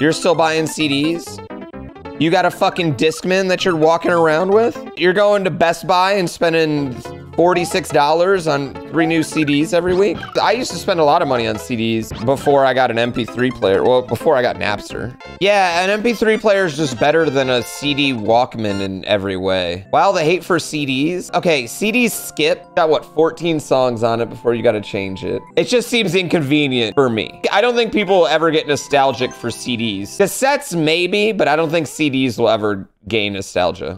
You're still buying CDs? You got a fucking Discman that you're walking around with? You're going to Best Buy and spending $46 on 3 new CDs every week? I used to spend a lot of money on CDs before I got an MP3 player. Well, before I got Napster. Yeah, an MP3 player is just better than a CD Walkman in every way. Wow, the hate for CDs. Okay, CDs skip. Got what, 14 songs on it before you gotta change it. It just seems inconvenient for me. I don't think people will ever get nostalgic for CDs. Cassettes maybe, but I don't think CDs will ever gain nostalgia.